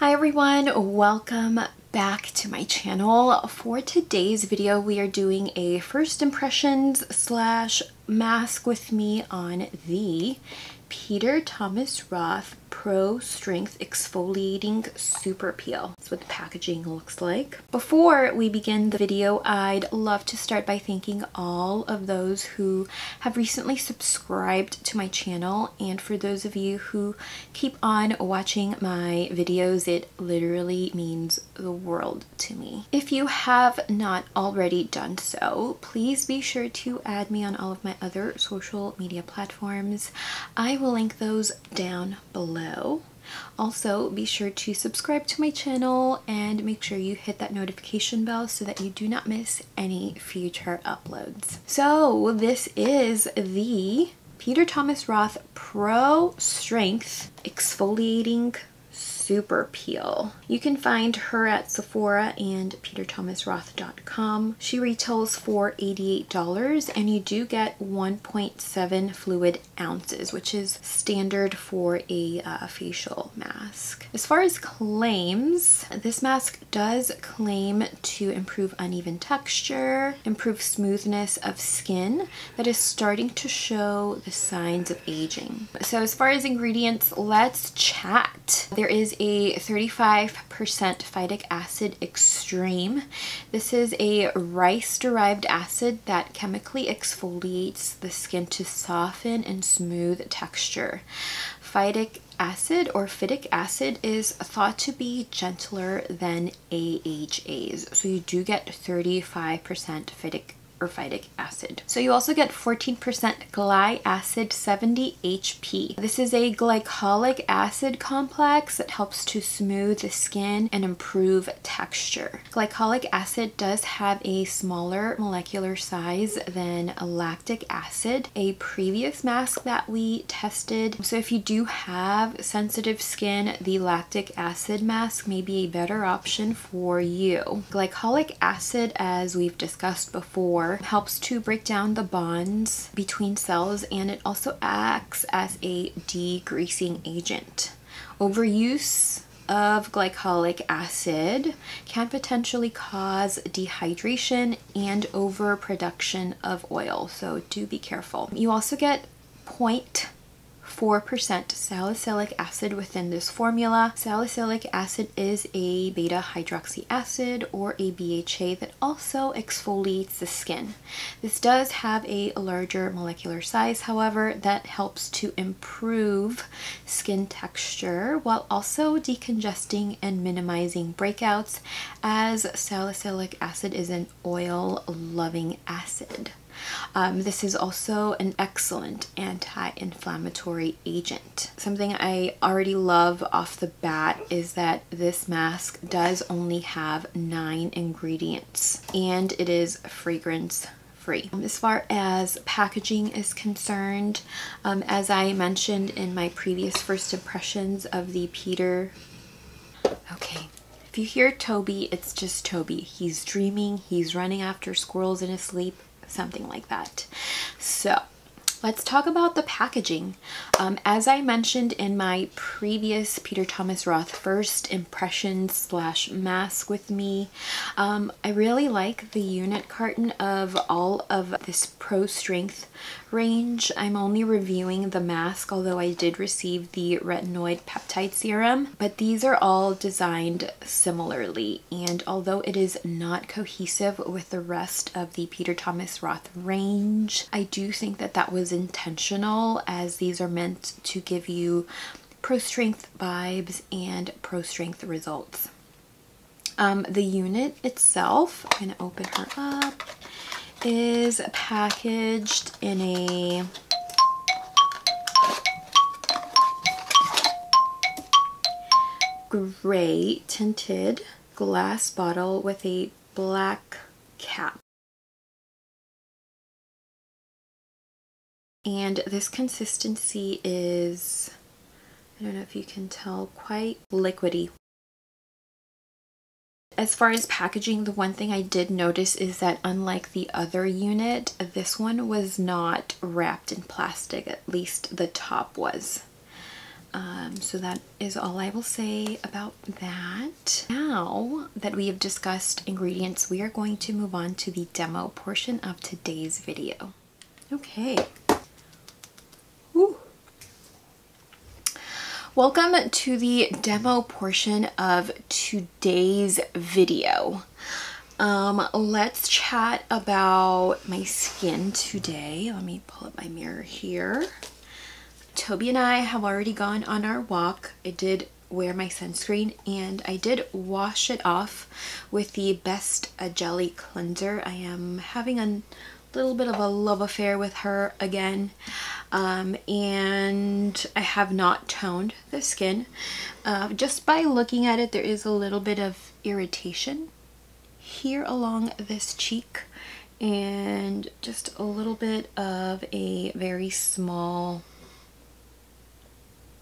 Hi everyone, welcome back to my channel. For today's video, we are doing a first impressions slash mask with me on the Peter Thomas Roth Pro Strength Exfoliating Super Peel. That's what the packaging looks like. Before we begin the video, I'd love to start by thanking all of those who have recently subscribed to my channel, and for those of you who keep on watching my videos, it literally means the world to me. If you have not already done so, please be sure to add me on all of my other social media platforms. I will link those down below. Also, be sure to subscribe to my channel and make sure you hit that notification bell so that you do not miss any future uploads. So this is the Peter Thomas Roth Pro Strength Exfoliating Super Peel. You can find her at Sephora and PeterThomasRoth.com. She retails for $88 and you do get 1.7 fluid ounces, which is standard for a facial mask. As far as claims, this mask does claim to improve uneven texture, improve smoothness of skin that is starting to show the signs of aging. So as far as ingredients, let's chat. There is a 35% phytic acid extreme. This is a rice-derived acid that chemically exfoliates the skin to soften and smooth texture. Phytic acid or phytic acid is thought to be gentler than AHAs, so you do get 35% phytic acid. So you also get 14% Glyacid 70HP. This is a glycolic acid complex that helps to smooth the skin and improve texture. Glycolic acid does have a smaller molecular size than lactic acid, a previous mask that we tested. So if you do have sensitive skin, the lactic acid mask may be a better option for you. Glycolic acid, as we've discussed before, helps to break down the bonds between cells, and it also acts as a degreasing agent. Overuse of glycolic acid can potentially cause dehydration and overproduction of oil, so do be careful. You also get 0.4% salicylic acid within this formula. Salicylic acid is a beta hydroxy acid or a BHA that also exfoliates the skin. This does have a larger molecular size, however, that helps to improve skin texture while also decongesting and minimizing breakouts, as salicylic acid is an oil-loving acid. This is also an excellent anti-inflammatory agent. Something I already love off the bat is that this mask does only have 9 ingredients and it is fragrance free. As far as packaging is concerned, as I mentioned in my previous first impressions of the Peter, okay. If you hear Toby, it's just Toby. He's dreaming, he's running after squirrels in his sleep. Something like that. So let's talk about the packaging. As I mentioned in my previous Peter Thomas Roth first impressions slash mask with me, I really like the unit carton of all of this Pro Strength range. I'm only reviewing the mask, although I did receive the retinoid peptide serum, but these are all designed similarly, and although it is not cohesive with the rest of the Peter Thomas Roth range, I do think that that was intentional, as these are meant to give you Pro Strength vibes and Pro Strength results. The unit itself, I'm gonna open her up, is packaged in a gray tinted glass bottle with a black cap. And this consistency is, I don't know if you can tell, quite liquidy. As far as packaging, the one thing I did notice is that unlike the other unit, this one was not wrapped in plastic, at least the top was. So that is all I will say about that. Now that we have discussed ingredients, we are going to move on to the demo portion of today's video. Okay. Woo. Welcome to the demo portion of today's video. Let's chat about my skin today. Let me pull up my mirror here. Toby and I have already gone on our walk. I did wear my sunscreen and I did wash it off with the Best Jelly Cleanser. I am having a little bit of a love affair with her again, and I have not toned the skin. Just by looking at it, there is a little bit of irritation here along this cheek and just a little bit of a very small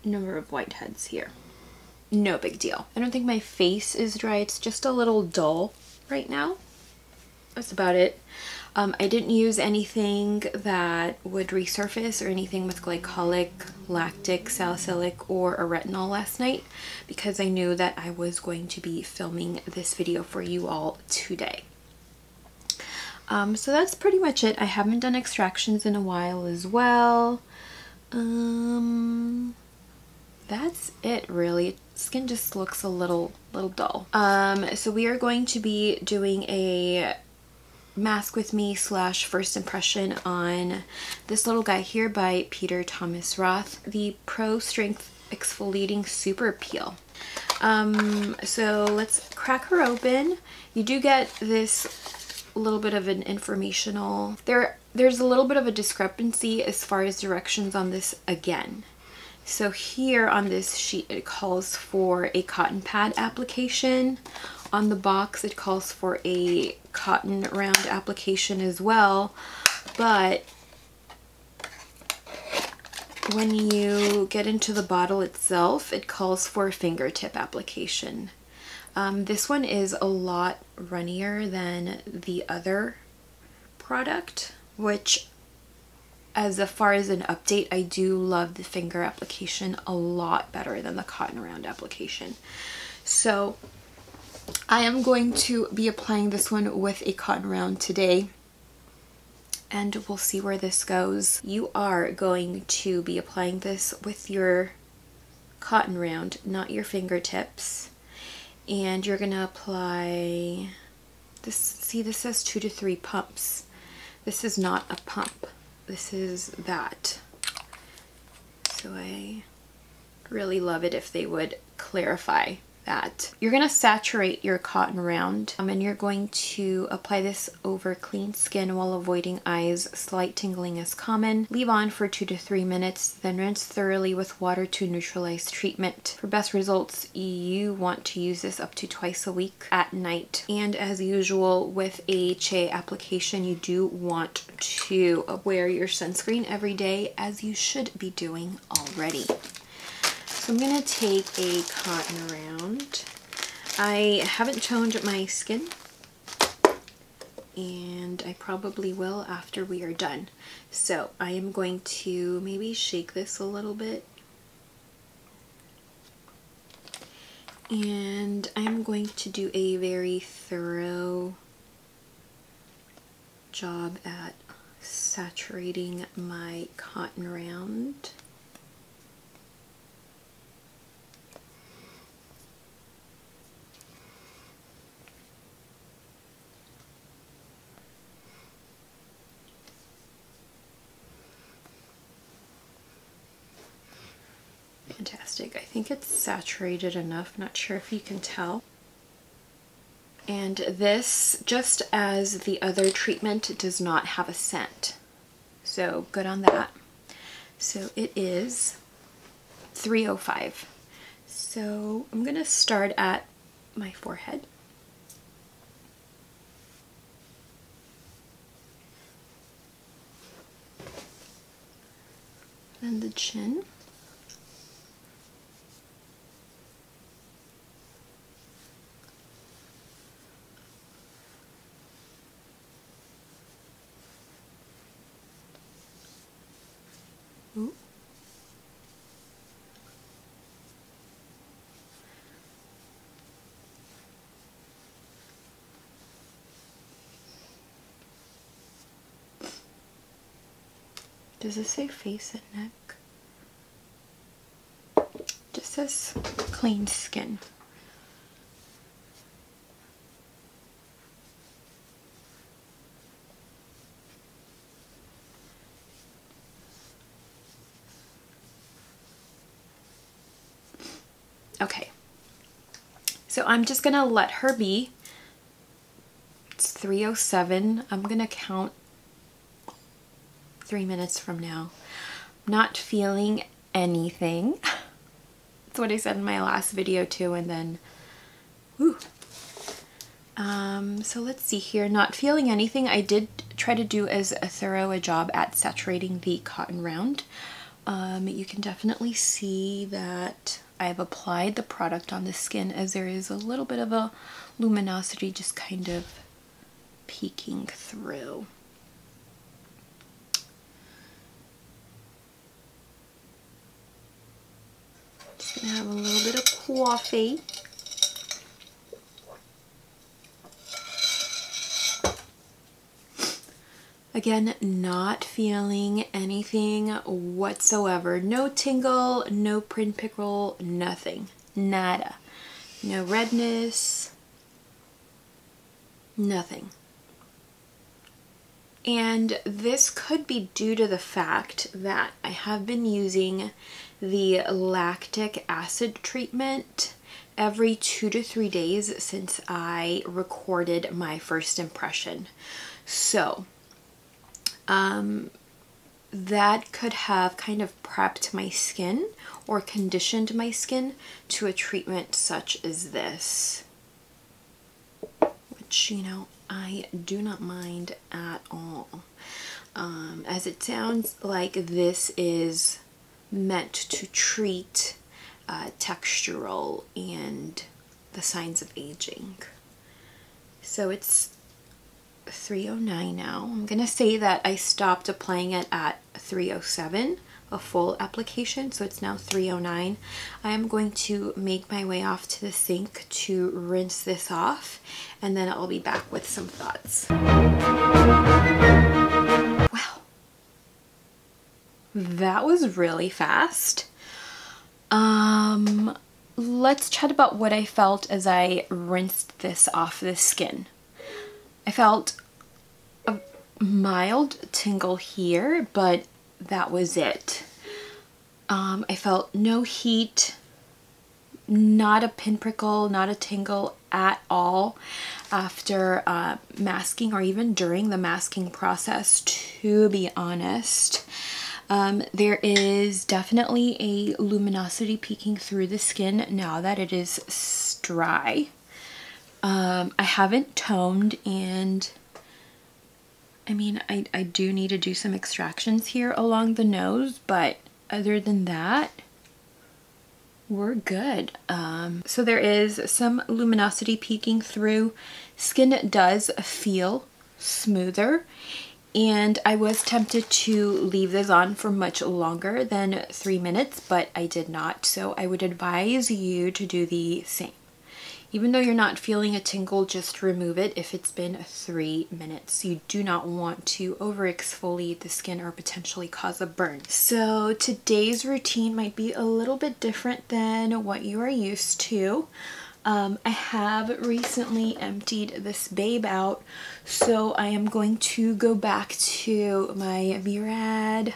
number of whiteheads here. No big deal. I don't think my face is dry. It's just a little dull right now. That's about it. I didn't use anything that would resurface or anything with glycolic, lactic, salicylic, or a retinol last night because I knew that I was going to be filming this video for you all today. So that's pretty much it. I haven't done extractions in a while as well. That's it really. Skin just looks a little dull. So we are going to be doing a mask with me / first impression on this little guy here by Peter Thomas Roth, the Pro Strength Exfoliating Super Peel. So let's crack her open. You do get this little bit of an informational, there's a little bit of a discrepancy as far as directions on this again. So here on this sheet it calls for a cotton pad application. On the box it calls for a cotton round application as well, but when you get into the bottle itself it calls for a fingertip application. This one is a lot runnier than the other product, which as far as an update, I do love the finger application a lot better than the cotton round application. So I am going to be applying this one with a cotton round today and we'll see where this goes. You are going to be applying this with your cotton round, not your fingertips. And you're gonna apply this, see this says 2 to 3 pumps. This is not a pump. This is that. So I really love it if they would clarify that. You're going to saturate your cotton round and you're going to apply this over clean skin while avoiding eyes. Slight tingling is common. Leave on for 2 to 3 minutes, then rinse thoroughly with water to neutralize treatment. For best results, you want to use this up to twice a week at night. And as usual with AHA application, you do want to wear your sunscreen every day as you should be doing already. So I'm going to take a cotton round. I haven't toned my skin and I probably will after we are done. So I am going to maybe shake this a little bit. And I'm going to do a very thorough job at saturating my cotton round. Fantastic. I think it's saturated enough. Not sure if you can tell. And this, just as the other treatment, does not have a scent. So good on that. So it is 305. So I'm going to start at my forehead. And the chin. Does this say face and neck? Just says clean skin. Okay, so I'm just gonna let her be. It's 3:07. I'm gonna count 3 minutes from now. I'm not feeling anything. That's what I said in my last video too, and then, whew. So let's see here, not feeling anything. I did try to do as thorough a job at saturating the cotton round. You can definitely see that I've applied the product on the skin, as there is a little bit of a luminosity just kind of peeking through. Just gonna have a little bit of coffee. Again, not feeling anything whatsoever. No tingle, no print pickle, nothing. Nada. No redness. Nothing. And this could be due to the fact that I have been using the lactic acid treatment every 2 to 3 days since I recorded my first impression. So that could have kind of prepped my skin or conditioned my skin to a treatment such as this, which, you know, I do not mind at all. As it sounds like this is meant to treat textural and the signs of aging. So it's 3:09 now. I'm gonna say that I stopped applying it at 3:07, a full application, so it's now 3:09. I am going to make my way off to the sink to rinse this off, and then I'll be back with some thoughts. Wow, that was really fast. Let's chat about what I felt as I rinsed this off the skin. I felt a mild tingle here, but that was it. I felt no heat, not a pinprickle, not a tingle at all after masking, or even during the masking process, to be honest. There is definitely a luminosity peeking through the skin now that it is dry. I haven't toned, and I mean, I do need to do some extractions here along the nose, but other than that, we're good. So there is some luminosity peeking through. Skin does feel smoother, and I was tempted to leave this on for much longer than 3 minutes, but I did not, so I would advise you to do the same. Even though you're not feeling a tingle, just remove it if it's been 3 minutes. You do not want to over-exfoliate the skin or potentially cause a burn. So today's routine might be a little bit different than what you are used to. I have recently emptied this babe out, so I am going to go back to my Murad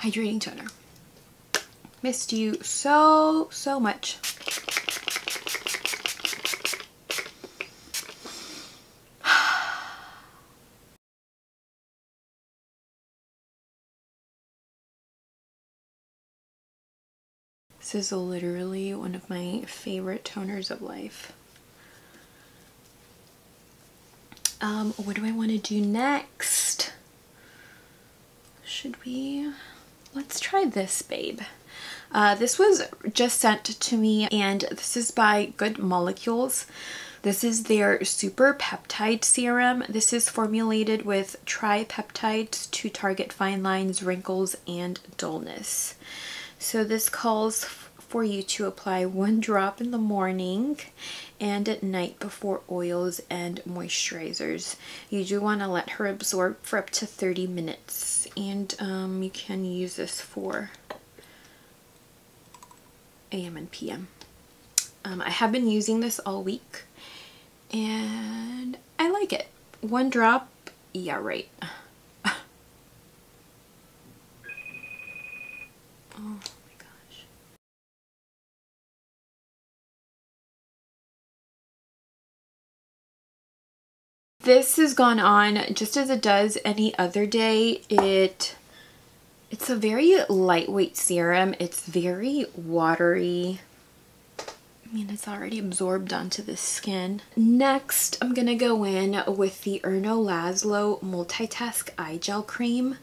Hydrating Toner. Missed you so much. This is literally one of my favorite toners of life. What do I want to do next? Should we? Let's try this, babe. This was just sent to me, and this is by Good Molecules. This is their Super Peptide Serum. This is formulated with tripeptides to target fine lines, wrinkles, and dullness. So this calls for you to apply one drop in the morning and at night before oils and moisturizers. You do want to let her absorb for up to 30 minutes. And you can use this for AM and PM. I have been using this all week and I like it. One drop, yeah, right. Oh my gosh. This has gone on just as it does any other day. It's a very lightweight serum. It's very watery. I mean, it's already absorbed onto the skin. Next, I'm gonna go in with the Erno Laszlo Multitask Eye Gel Cream.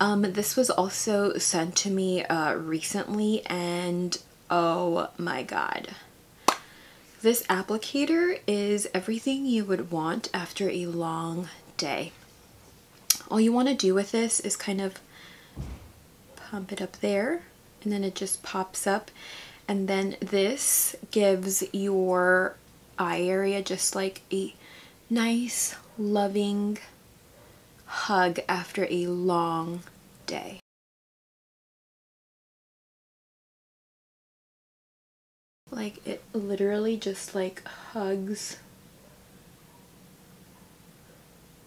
This was also sent to me recently, and oh my god. This applicator is everything you would want after a long day. All you wanna do with this is kind of pump it up there, and then it just pops up. And then this gives your eye area just like a nice, loving hug after a long day. Like, it literally just like hugs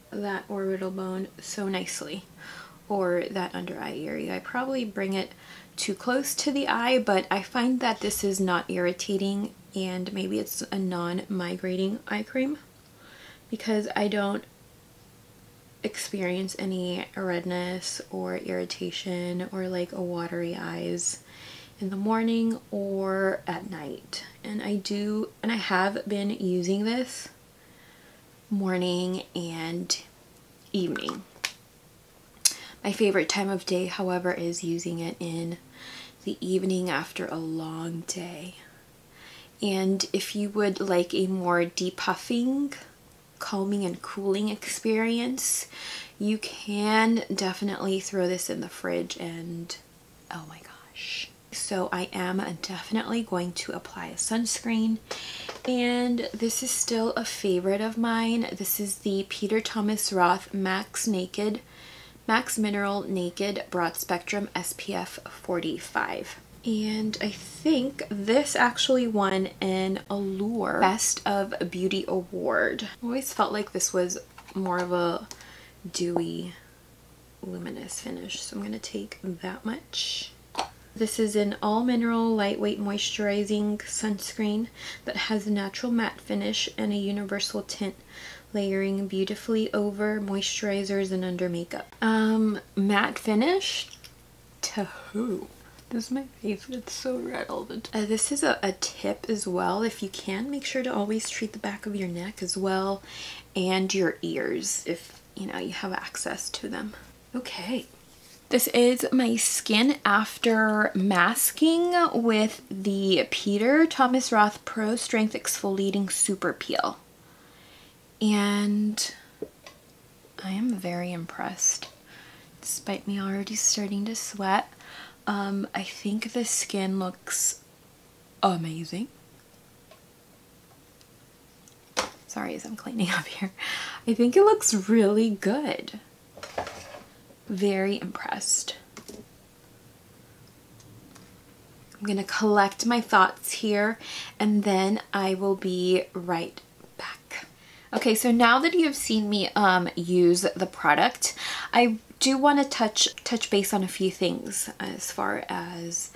that orbital bone so nicely, or that under eye area. I probably bring it too close to the eye, but I find that this is not irritating, and maybe it's a non-migrating eye cream because I don't experience any redness or irritation or like a watery eyes in the morning or at night. And I have been using this morning and evening. My favorite time of day, however, is using it in the evening after a long day. And if you would like a more depuffing, calming, and cooling experience, you can definitely throw this in the fridge and oh my gosh. So I am definitely going to apply a sunscreen, and this is still a favorite of mine. This is the Peter Thomas Roth Max Naked Max Mineral Naked Broad Spectrum SPF 45. And I think this actually won an Allure Best of Beauty Award. I always felt like this was more of a dewy, luminous finish. So I'm going to take that much. This is an all-mineral lightweight moisturizing sunscreen that has a natural matte finish and a universal tint, layering beautifully over moisturizers and under makeup. Matte finish? To who? This is my face, it's so red all the time. This is a tip as well. If you can, make sure to always treat the back of your neck as well, and your ears if you know you have access to them. Okay. This is my skin after masking with the Peter Thomas Roth Pro Strength Exfoliating Super Peel. And I am very impressed, despite me already starting to sweat. I think the skin looks amazing. Sorry as I'm cleaning up here. I think it looks really good. Very impressed. I'm gonna collect my thoughts here, and then I will be right back. Okay, so now that you have seen me use the product, I do want to touch base on a few things as far as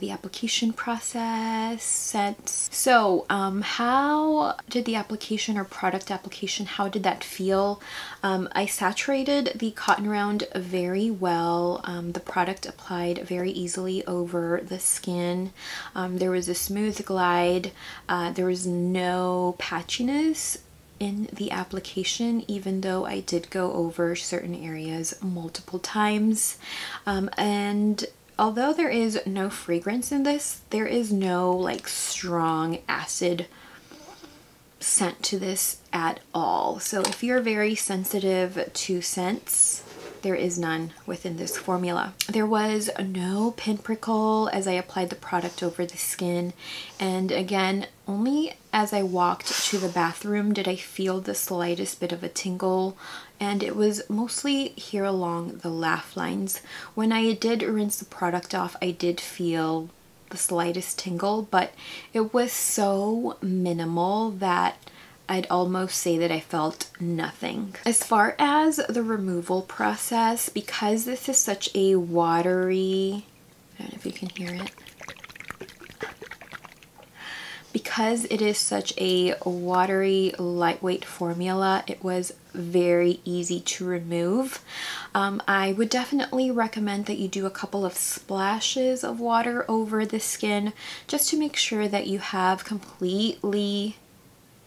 the application process, scents. So how did the application or product application, how did that feel? I saturated the cotton round very well. The product applied very easily over the skin. There was a smooth glide. There was no patchiness in the application, even though I did go over certain areas multiple times. And although there is no fragrance in this, there is no like strong acid scent to this at all. So if you're very sensitive to scents, There is none within this formula. There was no pinprickle as I applied the product over the skin. And again, only as I walked to the bathroom did I feel the slightest bit of a tingle, and it was mostly here along the laugh lines. When I did rinse the product off, I did feel the slightest tingle, but it was so minimal that I'd almost say that I felt nothing. As far as the removal process, because this is such a watery, I don't know if you can hear it. Because it is such a watery, lightweight formula, it was very easy to remove. I would definitely recommend that you do a couple of splashes of water over the skin just to make sure that you have completely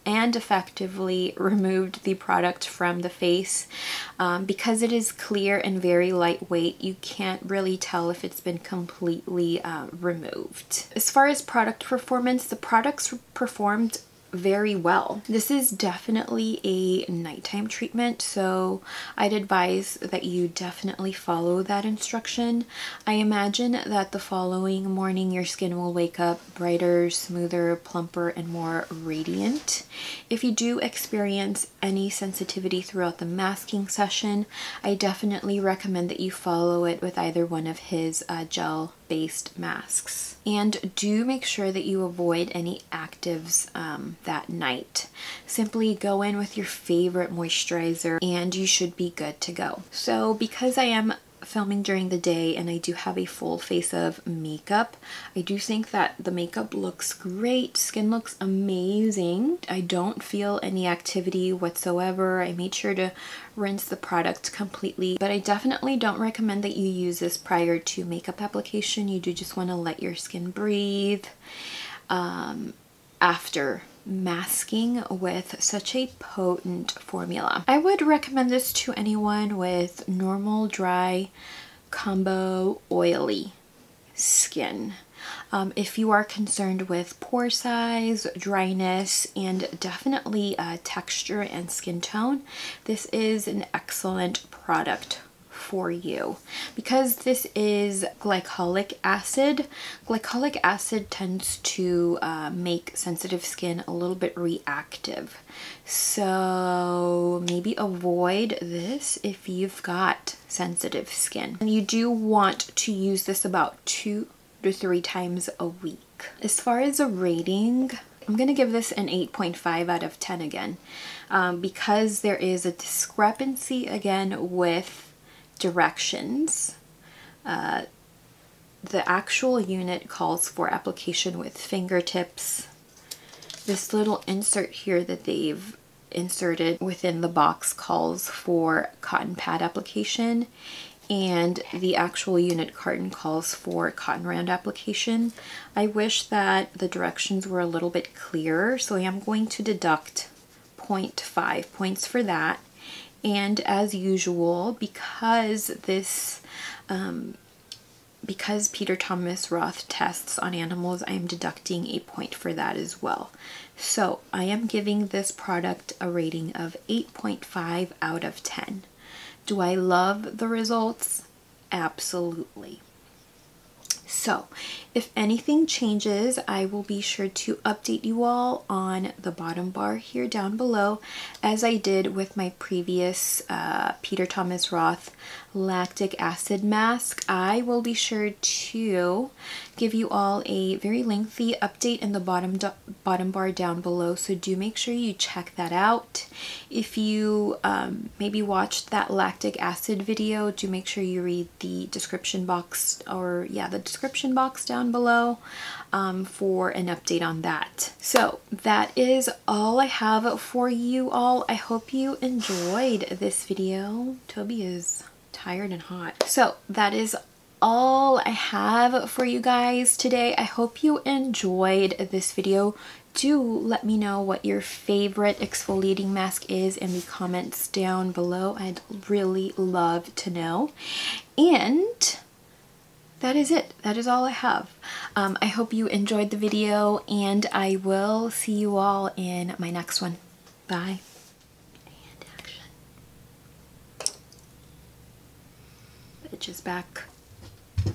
and effectively removed the product from the face. Because it is clear and very lightweight, you can't really tell if it's been completely removed. As far as product performance, the products performed very well. This is definitely a nighttime treatment, so I'd advise that you definitely follow that instruction. I imagine that the following morning your skin will wake up brighter, smoother, plumper, and more radiant. If you do experience any sensitivity throughout the masking session, I definitely recommend that you follow it with either one of his gel-based masks. And do make sure that you avoid any actives that night. Simply go in with your favorite moisturizer and you should be good to go. So because I am filming during the day and I do have a full face of makeup, I do think that the makeup looks great. Skin looks amazing. I don't feel any activity whatsoever. I made sure to rinse the product completely, but I definitely don't recommend that you use this prior to makeup application. You do just want to let your skin breathe after masking with such a potent formula. I would recommend this to anyone with normal, dry, combo, oily skin. If you are concerned with pore size, dryness, and definitely texture and skin tone, this is an excellent product for you. Because this is glycolic acid tends to make sensitive skin a little bit reactive. So maybe avoid this if you've got sensitive skin. And you do want to use this about 2 to 3 times a week. As far as a rating, I'm going to give this an 8.5 out of 10 again, because there is a discrepancy again with directions. The actual unit calls for application with fingertips. This little insert here that they've inserted within the box calls for cotton pad application, and the actual unit carton calls for cotton round application. I wish that the directions were a little bit clearer, so I am going to deduct 0.5 points for that. And as usual, because Peter Thomas Roth tests on animals, I am deducting a point for that as well. So I am giving this product a rating of 8.5 out of 10. Do I love the results? Absolutely. So if anything changes, I will be sure to update you all on the bottom bar here down below, as I did with my previous Peter Thomas Roth lactic acid mask. I will be sure to give you all a very lengthy update in the bottom bar down below, so do make sure you check that out. If you maybe watched that lactic acid video, do make sure you read the description box, or yeah, the description box down below for an update on that. So that is all I have for you all. I hope you enjoyed this video. Toby is tired and hot. So that is all I have for you guys today. I hope you enjoyed this video. Do let me know what your favorite exfoliating mask is in the comments down below. I'd really love to know. And that is it. That is all I have. I hope you enjoyed the video, and I will see you all in my next one. Bye. And action. itches back. I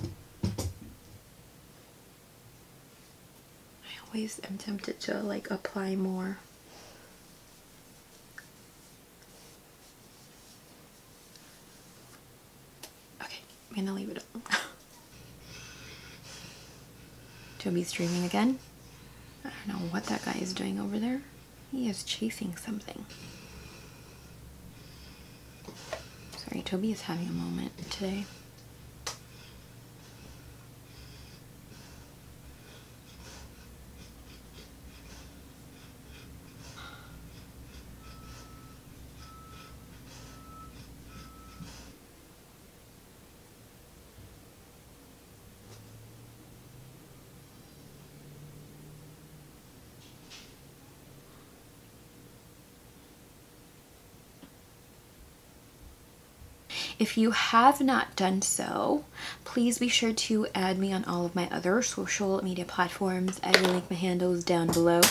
always am tempted to like apply more. Okay, I'm gonna leave it alone. Toby's dreaming again. I don't know what that guy is doing over there. He is chasing something. Sorry, Toby is having a moment today. If you have not done so, please be sure to add me on all of my other social media platforms. I will link my handles down below.